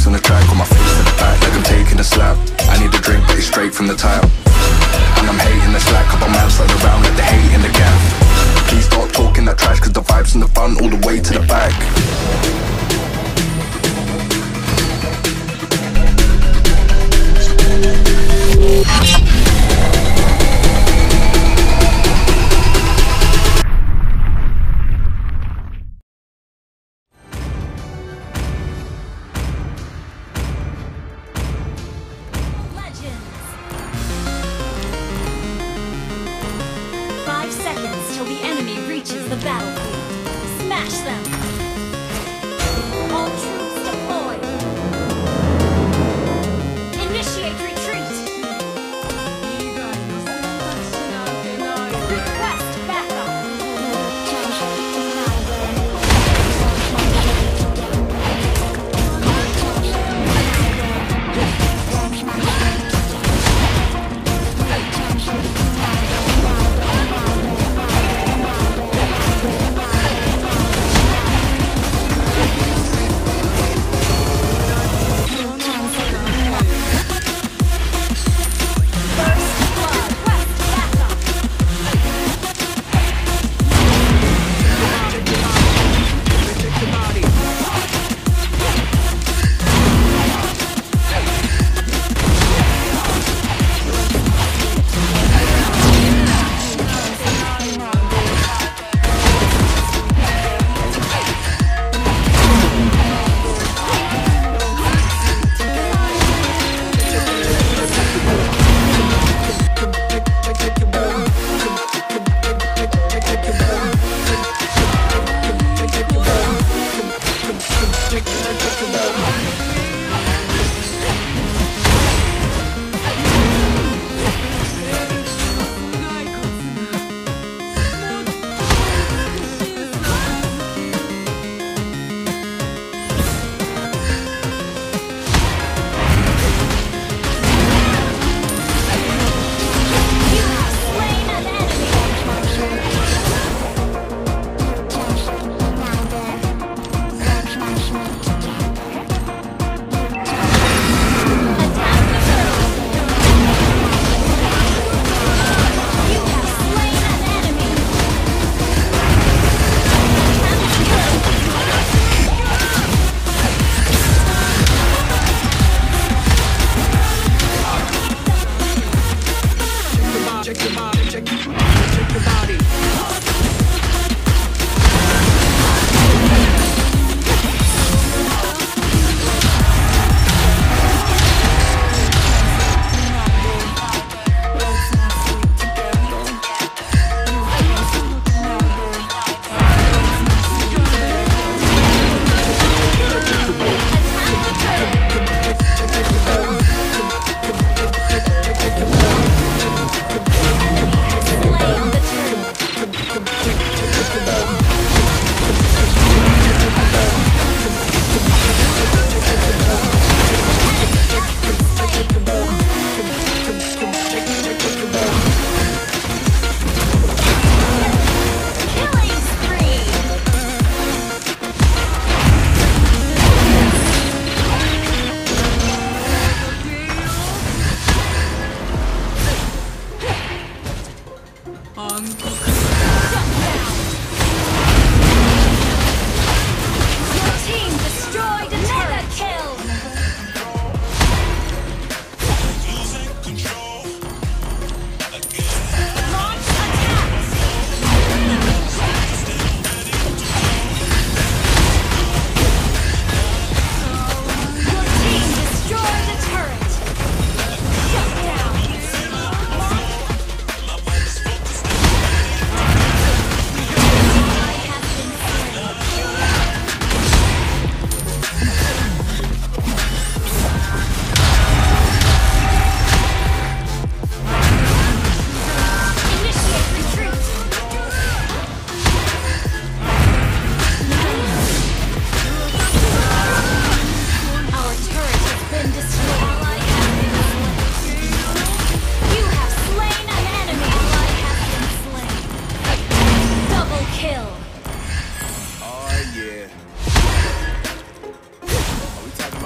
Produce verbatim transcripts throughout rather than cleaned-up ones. face in the track, got my face in the back like I'm taking a slap. I need a drink, but it's straight from the tap. And I'm hating the slack, couple maps like around like the hate in the gap. Please start talking that trash, cause the vibe's in the front all the way to the back. Legends.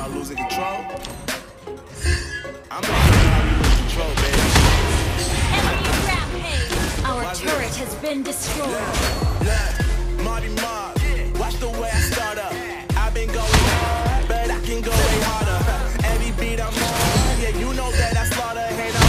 I losing control? I'm not losing control, baby. Enemy rampage. Our Watch turret this. has been destroyed. Look, look, Marty Mark. Watch the way I start up. I've been going hard, but I can go way harder. Every beat I'm on, yeah, you know that I slaughter. Ain't no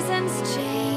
seasons change.